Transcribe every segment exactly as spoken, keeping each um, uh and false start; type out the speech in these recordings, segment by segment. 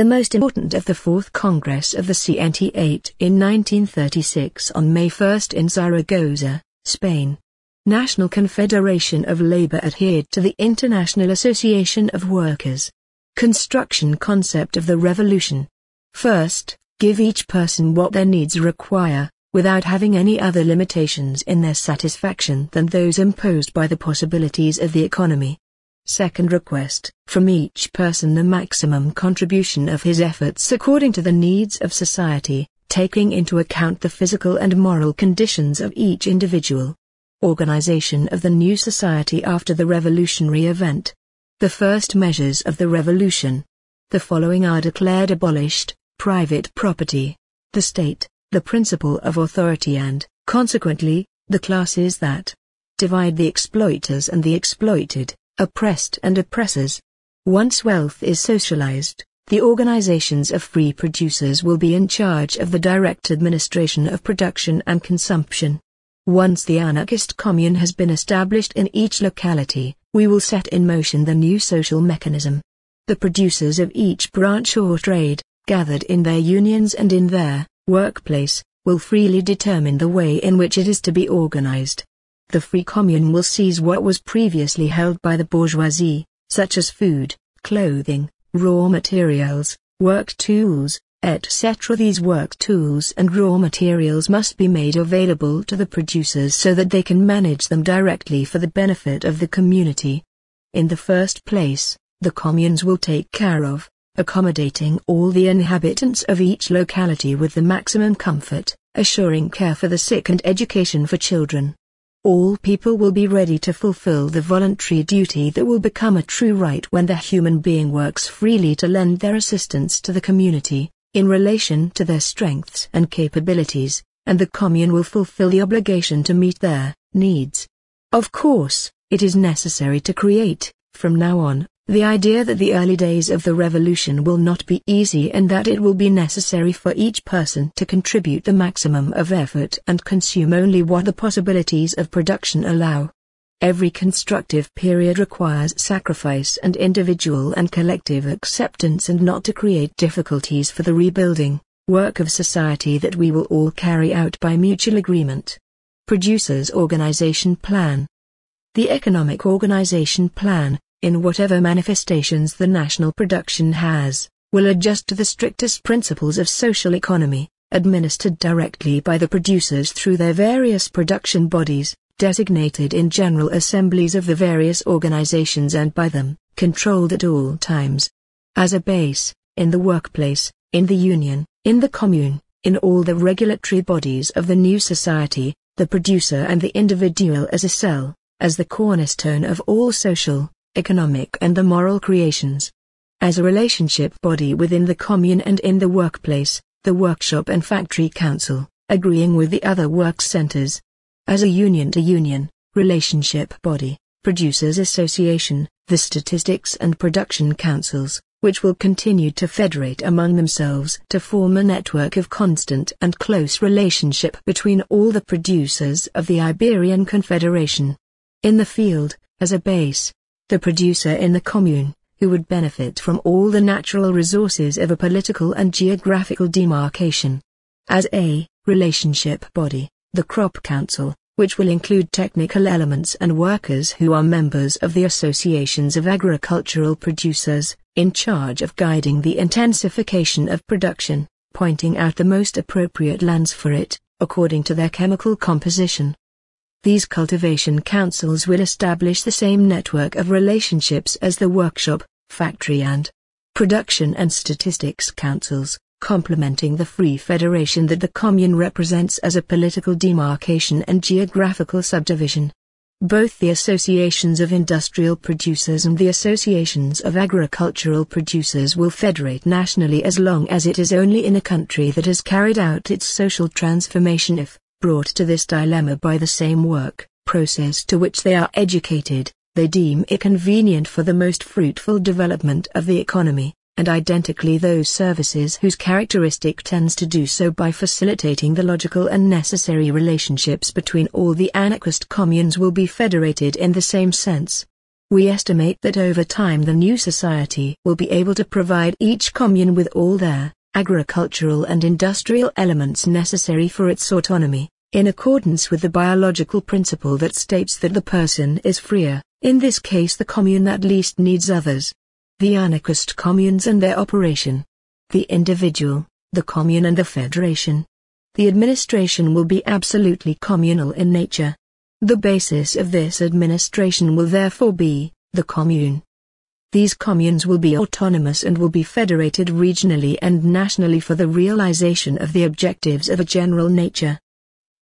the most important of the Fourth Congress of the C N T A I T in nineteen thirty-six on May first in Zaragoza, Spain. National Confederation of Labor adhered to the International Association of Workers. Construction concept of the revolution. First, give each person what their needs require, without having any other limitations in their satisfaction than those imposed by the possibilities of the economy. Second, request from each person the maximum contribution of his efforts according to the needs of society, taking into account the physical and moral conditions of each individual. Organization of the new society after the revolutionary event. The first measures of the revolution. The following are declared abolished: private property, the state, the principle of authority and, consequently, the classes that divide the exploiters and the exploited, oppressed and oppressors. Once wealth is socialized, the organizations of free producers will be in charge of the direct administration of production and consumption. Once the anarchist commune has been established in each locality, we will set in motion the new social mechanism. The producers of each branch or trade, gathered in their unions and in their workplace, will freely determine the way in which it is to be organized. The free commune will seize what was previously held by the bourgeoisie, such as food, clothing, raw materials, work tools, et cetera. These work tools and raw materials must be made available to the producers so that they can manage them directly for the benefit of the community. In the first place, the communes will take care of accommodating all the inhabitants of each locality with the maximum comfort, assuring care for the sick and education for children. All people will be ready to fulfill the voluntary duty that will become a true right when the human being works freely to lend their assistance to the community, in relation to their strengths and capabilities, and the commune will fulfill the obligation to meet their needs. Of course, it is necessary to create, from now on, the idea that the early days of the revolution will not be easy and that it will be necessary for each person to contribute the maximum of effort and consume only what the possibilities of production allow. Every constructive period requires sacrifice and individual and collective acceptance, and not to create difficulties for the rebuilding work of society that we will all carry out by mutual agreement. Producers' Organization Plan. The Economic Organization Plan, in whatever manifestations the national production has, will adjust to the strictest principles of social economy, administered directly by the producers through their various production bodies, designated in general assemblies of the various organizations and by them, controlled at all times. As a base, in the workplace, in the union, in the commune, in all the regulatory bodies of the new society, the producer and the individual as a cell, as the cornerstone of all social, economic and the moral creations. As a relationship body within the commune and in the workplace, the workshop and factory council, agreeing with the other work centers. As a union-to-union, relationship body, producers' association, the statistics and production councils, which will continue to federate among themselves to form a network of constant and close relationship between all the producers of the Iberian Confederation. In the field, as a base, the producer in the commune, who would benefit from all the natural resources of a political and geographical demarcation. As a relationship body, the crop council, which will include technical elements and workers who are members of the associations of agricultural producers, in charge of guiding the intensification of production, pointing out the most appropriate lands for it, according to their chemical composition. These cultivation councils will establish the same network of relationships as the workshop, factory and production and statistics councils, complementing the free federation that the commune represents as a political demarcation and geographical subdivision. Both the associations of industrial producers and the associations of agricultural producers will federate nationally as long as it is only in a country that has carried out its social transformation if, brought to this dilemma by the same work process to which they are educated, they deem it convenient for the most fruitful development of the economy, and identically those services whose characteristic tends to do so by facilitating the logical and necessary relationships between all the anarchist communes will be federated in the same sense. We estimate that over time the new society will be able to provide each commune with all their agricultural and industrial elements necessary for its autonomy, in accordance with the biological principle that states that the person is freer, in this case the commune that least needs others. The anarchist communes and their operation. The individual, the commune and the federation. The administration will be absolutely communal in nature. The basis of this administration will therefore be the commune. These communes will be autonomous and will be federated regionally and nationally for the realization of the objectives of a general nature.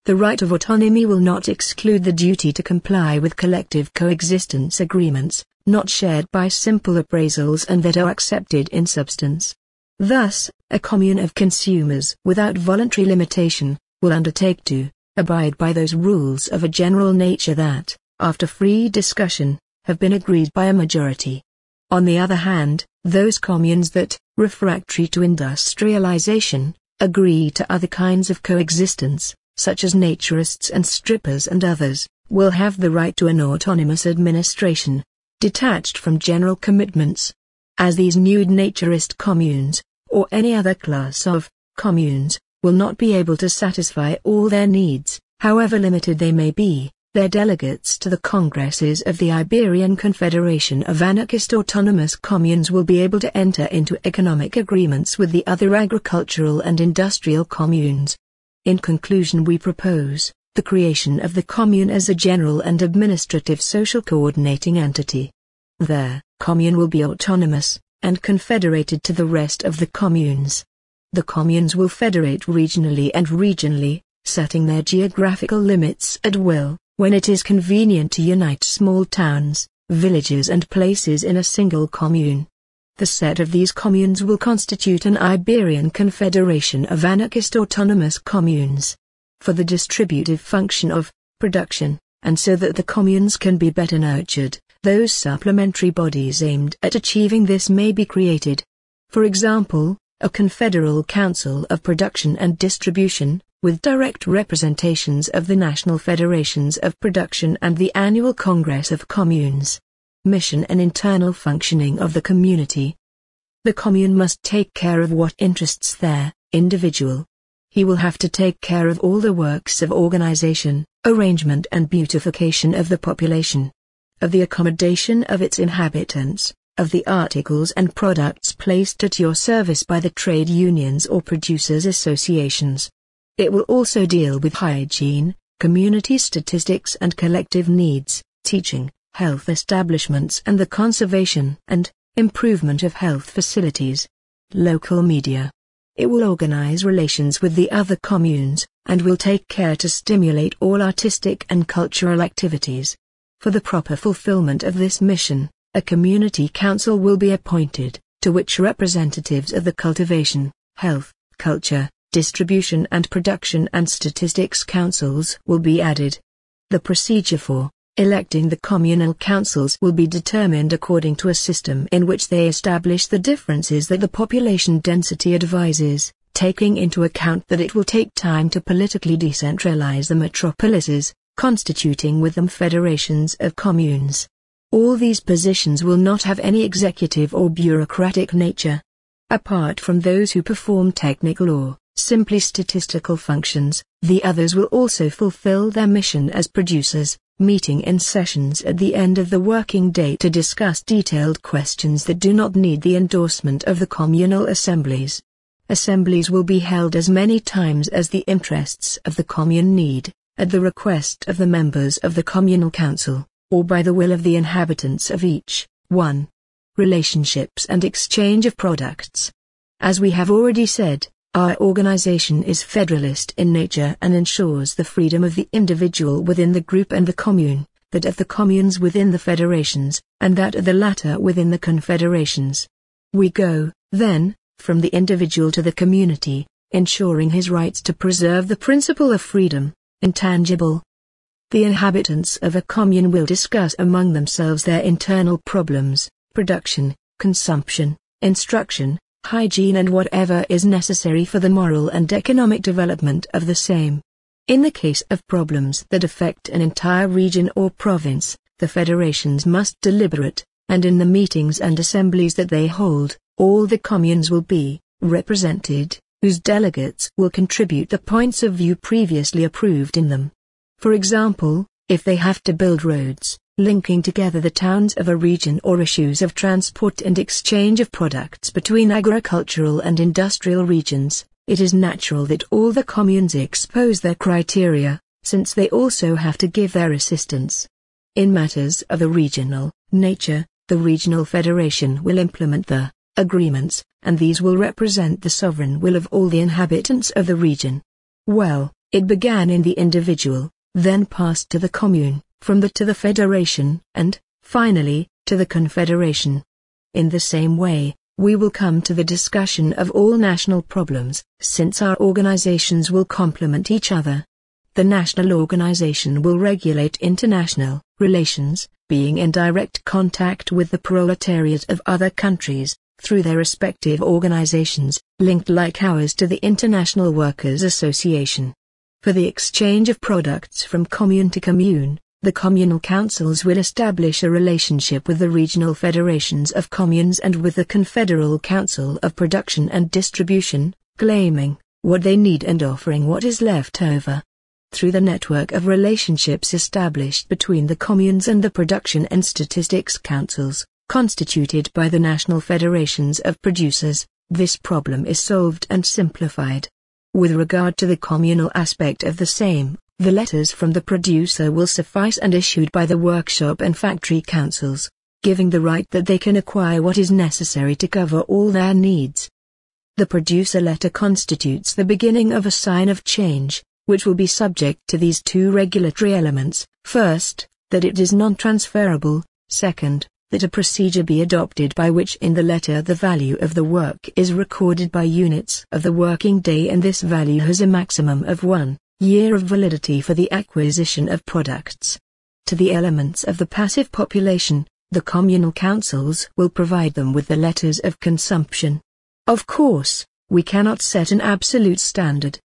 The right of autonomy will not exclude the duty to comply with collective coexistence agreements, not shared by simple appraisals and that are accepted in substance. Thus, a commune of consumers without voluntary limitation will undertake to abide by those rules of a general nature that, after free discussion, have been agreed by a majority. On the other hand, those communes that, refractory to industrialization, agree to other kinds of coexistence, such as naturists and strippers and others, will have the right to an autonomous administration, detached from general commitments. As these nude naturist communes, or any other class of communes, will not be able to satisfy all their needs, however limited they may be, their delegates to the congresses of the Iberian Confederation of Anarchist Autonomous Communes will be able to enter into economic agreements with the other agricultural and industrial communes. In conclusion, we propose the creation of the commune as a general and administrative social coordinating entity. Their commune will be autonomous, and confederated to the rest of the communes. The communes will federate regionally and regionally, setting their geographical limits at will, when it is convenient to unite small towns, villages and places in a single commune. The set of these communes will constitute an Iberian Confederation of Anarchist Autonomous Communes. For the distributive function of production, and so that the communes can be better nurtured, those supplementary bodies aimed at achieving this may be created. For example, a confederal council of production and distribution, with direct representations of the national federations of production and the annual Congress of Communes. Mission and internal functioning of the community. The commune must take care of what interests their individual. He will have to take care of all the works of organization, arrangement and beautification of the population, of the accommodation of its inhabitants, of the articles and products placed at your service by the trade unions or producers' associations. It will also deal with hygiene, community statistics and collective needs, teaching, health establishments and the conservation and improvement of health facilities, local media. It will organize relations with the other communes, and will take care to stimulate all artistic and cultural activities. For the proper fulfillment of this mission, a community council will be appointed, to which representatives of the cultivation, health, culture, distribution and production and statistics councils will be added. The procedure for electing the communal councils will be determined according to a system in which they establish the differences that the population density advises, taking into account that it will take time to politically decentralize the metropolises, constituting with them federations of communes. All these positions will not have any executive or bureaucratic nature. Apart from those who perform technical or simply statistical functions, the others will also fulfill their mission as producers, meeting in sessions at the end of the working day to discuss detailed questions that do not need the endorsement of the communal assemblies. Assemblies will be held as many times as the interests of the commune need, at the request of the members of the communal council, or by the will of the inhabitants of each one. Relationships and exchange of products. As we have already said, our organization is federalist in nature and ensures the freedom of the individual within the group and the commune, that of the communes within the federations, and that of the latter within the confederations. We go, then, from the individual to the community, ensuring his rights to preserve the principle of freedom, intangible. The inhabitants of a commune will discuss among themselves their internal problems, production, consumption, instruction, hygiene and whatever is necessary for the moral and economic development of the same. In the case of problems that affect an entire region or province, the federations must deliberate, and in the meetings and assemblies that they hold, all the communes will be represented, whose delegates will contribute the points of view previously approved in them. For example, if they have to build roads, linking together the towns of a region, or issues of transport and exchange of products between agricultural and industrial regions, it is natural that all the communes expose their criteria, since they also have to give their assistance. In matters of a regional nature, the regional federation will implement the agreements, and these will represent the sovereign will of all the inhabitants of the region. Well, it began in the individual, then passed to the commune, from the to the federation, and, finally, to the confederation. In the same way, we will come to the discussion of all national problems, since our organizations will complement each other. The national organization will regulate international relations, being in direct contact with the proletariat of other countries, through their respective organizations, linked like ours to the International Workers' Association. For the exchange of products from commune to commune, the communal councils will establish a relationship with the regional federations of communes and with the confederal council of production and distribution, claiming what they need and offering what is left over. Through the network of relationships established between the communes and the production and statistics councils, constituted by the national federations of producers, this problem is solved and simplified. With regard to the communal aspect of the same, the letters from the producer will suffice and issued by the workshop and factory councils, giving the right that they can acquire what is necessary to cover all their needs. The producer letter constitutes the beginning of a sign of change, which will be subject to these two regulatory elements: first, that it is non-transferable; second, that a procedure be adopted by which in the letter the value of the work is recorded by units of the working day, and this value has a maximum of one year of validity for the acquisition of products. To the elements of the passive population, the communal councils will provide them with the letters of consumption. Of course, we cannot set an absolute standard.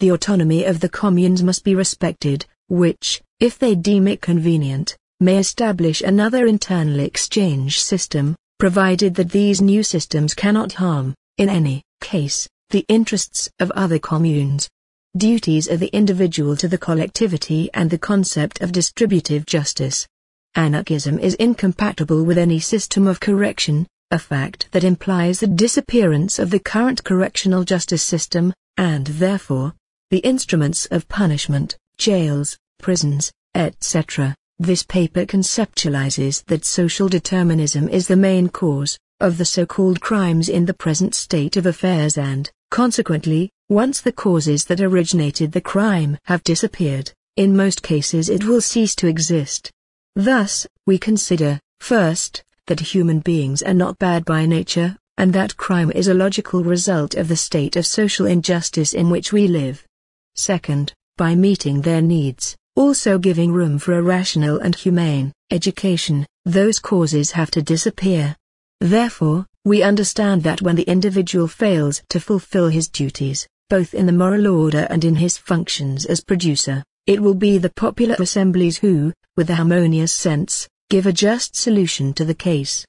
The autonomy of the communes must be respected, which, if they deem it convenient, may establish another internal exchange system, provided that these new systems cannot harm, in any case, the interests of other communes. Duties of the individual to the collectivity, and the concept of distributive justice. Anarchism is incompatible with any system of correction, a fact that implies the disappearance of the current correctional justice system, and therefore, the instruments of punishment, jails, prisons, et cetera. This paper conceptualizes that social determinism is the main cause of the so-called crimes in the present state of affairs, and, consequently, once the causes that originated the crime have disappeared, in most cases it will cease to exist. Thus, we consider, first, that human beings are not bad by nature, and that crime is a logical result of the state of social injustice in which we live. Second, by meeting their needs, also giving room for a rational and humane education, those causes have to disappear. Therefore, we understand that when the individual fails to fulfill his duties, both in the moral order and in his functions as producer, it will be the popular assemblies who, with a harmonious sense, give a just solution to the case.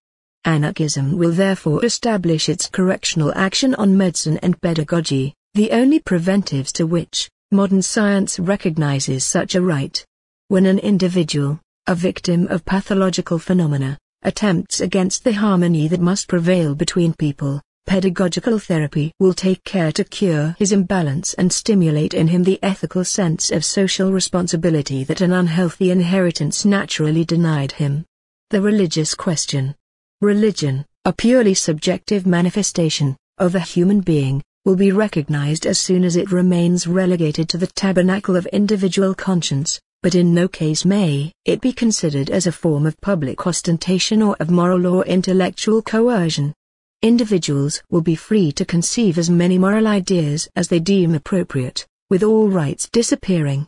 Anarchism will therefore establish its correctional action on medicine and pedagogy, the only preventives to which modern science recognizes such a right. When an individual, a victim of pathological phenomena, attempts against the harmony that must prevail between people, pedagogical therapy will take care to cure his imbalance and stimulate in him the ethical sense of social responsibility that an unhealthy inheritance naturally denied him. The religious question. Religion, a purely subjective manifestation of the human being, will be recognized as soon as it remains relegated to the tabernacle of individual conscience, but in no case may it be considered as a form of public ostentation or of moral or intellectual coercion. Individuals will be free to conceive as many moral ideas as they deem appropriate, with all rights disappearing.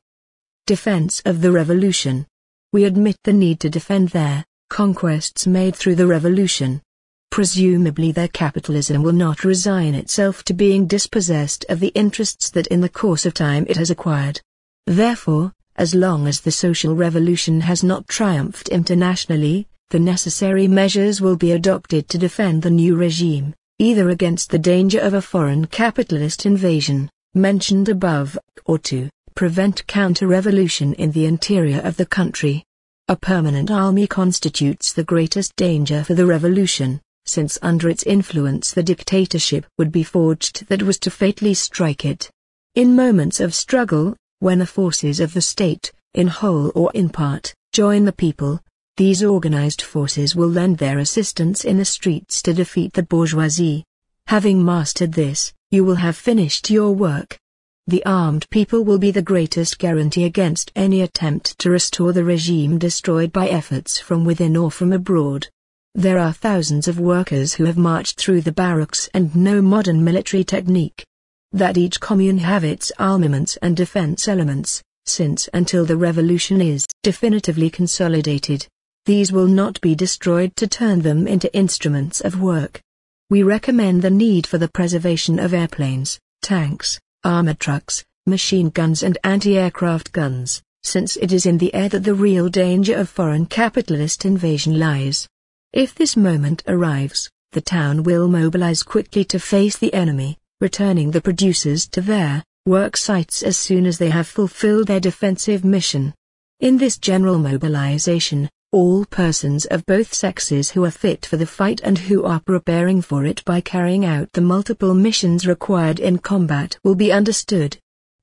Defense of the Revolution. We admit the need to defend their conquests made through the revolution. Presumably their capitalism will not resign itself to being dispossessed of the interests that in the course of time it has acquired. Therefore, As long as the social revolution has not triumphed internationally, the necessary measures will be adopted to defend the new regime, either against the danger of a foreign capitalist invasion, mentioned above, or to prevent counter-revolution in the interior of the country. A permanent army constitutes the greatest danger for the revolution, since under its influence the dictatorship would be forged that was to fatally strike it. In moments of struggle, when the forces of the state, in whole or in part, join the people, these organized forces will lend their assistance in the streets to defeat the bourgeoisie. Having mastered this, you will have finished your work. The armed people will be the greatest guarantee against any attempt to restore the regime destroyed by efforts from within or from abroad. There are thousands of workers who have marched through the barracks and know modern military technique. That each commune have its armaments and defense elements, since until the revolution is definitively consolidated, these will not be destroyed to turn them into instruments of work. We recommend the need for the preservation of airplanes, tanks, armored trucks, machine guns and anti-aircraft guns, since it is in the air that the real danger of foreign capitalist invasion lies. If this moment arrives, the town will mobilize quickly to face the enemy, returning the producers to their work sites as soon as they have fulfilled their defensive mission. In this general mobilization, all persons of both sexes who are fit for the fight and who are preparing for it by carrying out the multiple missions required in combat will be understood.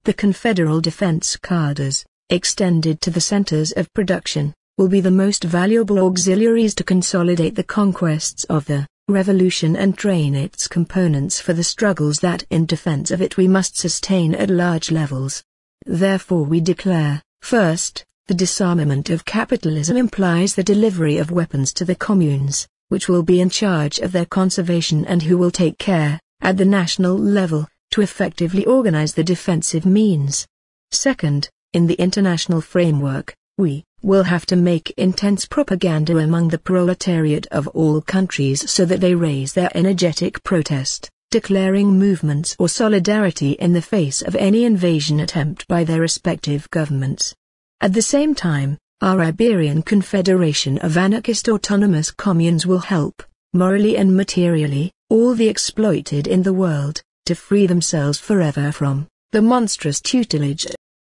The confederal defense cadres, extended to the centers of production, will be the most valuable auxiliaries to consolidate the conquests of the revolution and train its components for the struggles that in defense of it we must sustain at large levels. Therefore we declare, first, the disarmament of capitalism implies the delivery of weapons to the communes, which will be in charge of their conservation and who will take care, at the national level, to effectively organize the defensive means. Second, in the international framework, we will have to make intense propaganda among the proletariat of all countries so that they raise their energetic protest, declaring movements or solidarity in the face of any invasion attempt by their respective governments. At the same time, our Iberian Confederation of Anarchist Autonomous Communes will help, morally and materially, all the exploited in the world, to free themselves forever from the monstrous tutelage